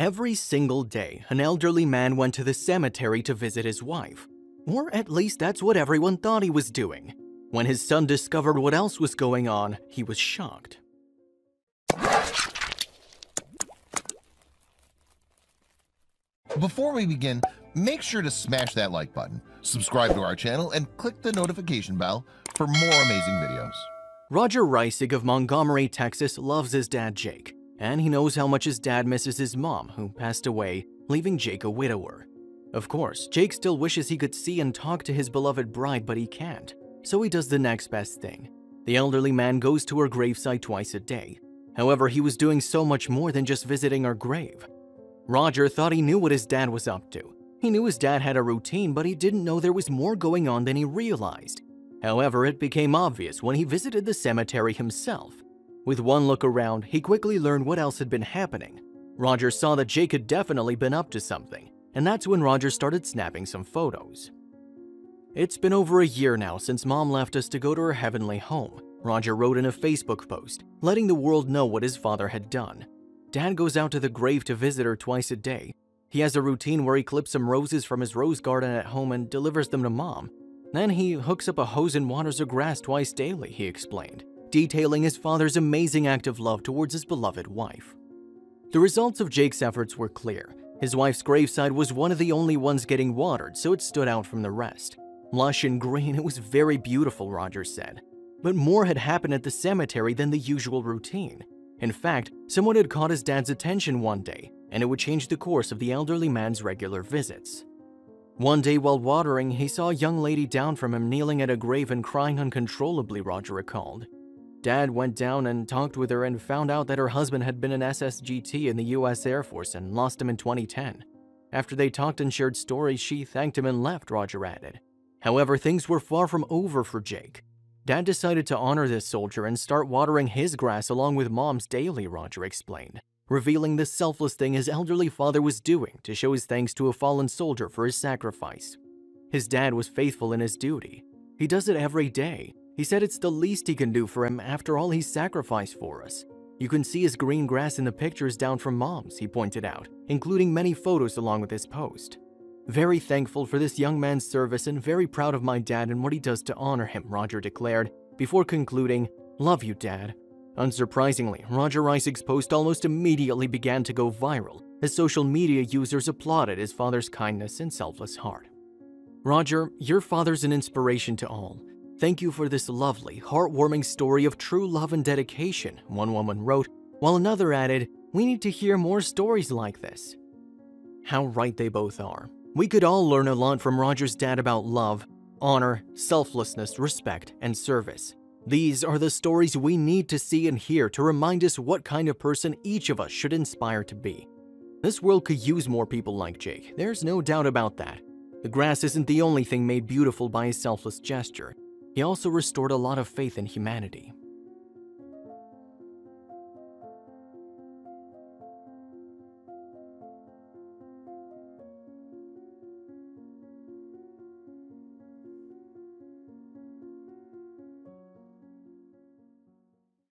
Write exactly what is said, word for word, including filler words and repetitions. Every single day, an elderly man went to the cemetery to visit his wife. Or at least that's what everyone thought he was doing. When his son discovered what else was going on, he was shocked. Before we begin, make sure to smash that like button, subscribe to our channel, and click the notification bell for more amazing videos. Roger Reisig of Montgomery, Texas loves his dad Jake, and he knows how much his dad misses his mom, who passed away, leaving Jake a widower. Of course, Jake still wishes he could see and talk to his beloved bride, but he can't, so he does the next best thing. The elderly man goes to her gravesite twice a day. However, he was doing so much more than just visiting her grave. Roger thought he knew what his dad was up to. He knew his dad had a routine, but he didn't know there was more going on than he realized. However, it became obvious when he visited the cemetery himself. With one look around, he quickly learned what else had been happening. Roger saw that Jake had definitely been up to something, and that's when Roger started snapping some photos. It's been over a year now since Mom left us to go to her heavenly home, Roger wrote in a Facebook post, letting the world know what his father had done. Dad goes out to the grave to visit her twice a day. He has a routine where he clips some roses from his rose garden at home and delivers them to Mom. Then he hooks up a hose and waters her grass twice daily, he explained, detailing his father's amazing act of love towards his beloved wife. The results of Jake's efforts were clear. His wife's graveside was one of the only ones getting watered, so it stood out from the rest. Lush and green, it was very beautiful, Roger said. But more had happened at the cemetery than the usual routine. In fact, someone had caught his dad's attention one day, and it would change the course of the elderly man's regular visits. One day while watering, he saw a young lady down from him kneeling at a grave and crying uncontrollably, Roger recalled. Dad went down and talked with her and found out that her husband had been an S S G T in the U S Air Force and lost him in twenty ten. After they talked and shared stories, she thanked him and left, Roger added. However, things were far from over for Jake. Dad decided to honor this soldier and start watering his grass along with Mom's daily, Roger explained, revealing the selfless thing his elderly father was doing to show his thanks to a fallen soldier for his sacrifice. His dad was faithful in his duty. He does it every day. He said it's the least he can do for him after all he sacrificed for us. You can see his green grass in the pictures down from Mom's, he pointed out, including many photos along with his post. Very thankful for this young man's service and very proud of my dad and what he does to honor him, Roger declared, before concluding, "Love you, Dad." Unsurprisingly, Roger Reisig's post almost immediately began to go viral, as social media users applauded his father's kindness and selfless heart. Roger, your father's an inspiration to all. Thank you for this lovely, heartwarming story of true love and dedication, one woman wrote, while another added, we need to hear more stories like this. How right they both are. We could all learn a lot from Roger's dad about love, honor, selflessness, respect, and service. These are the stories we need to see and hear to remind us what kind of person each of us should inspire to be. This world could use more people like Jake, there's no doubt about that. The grass isn't the only thing made beautiful by his selfless gesture. He also restored a lot of faith in humanity.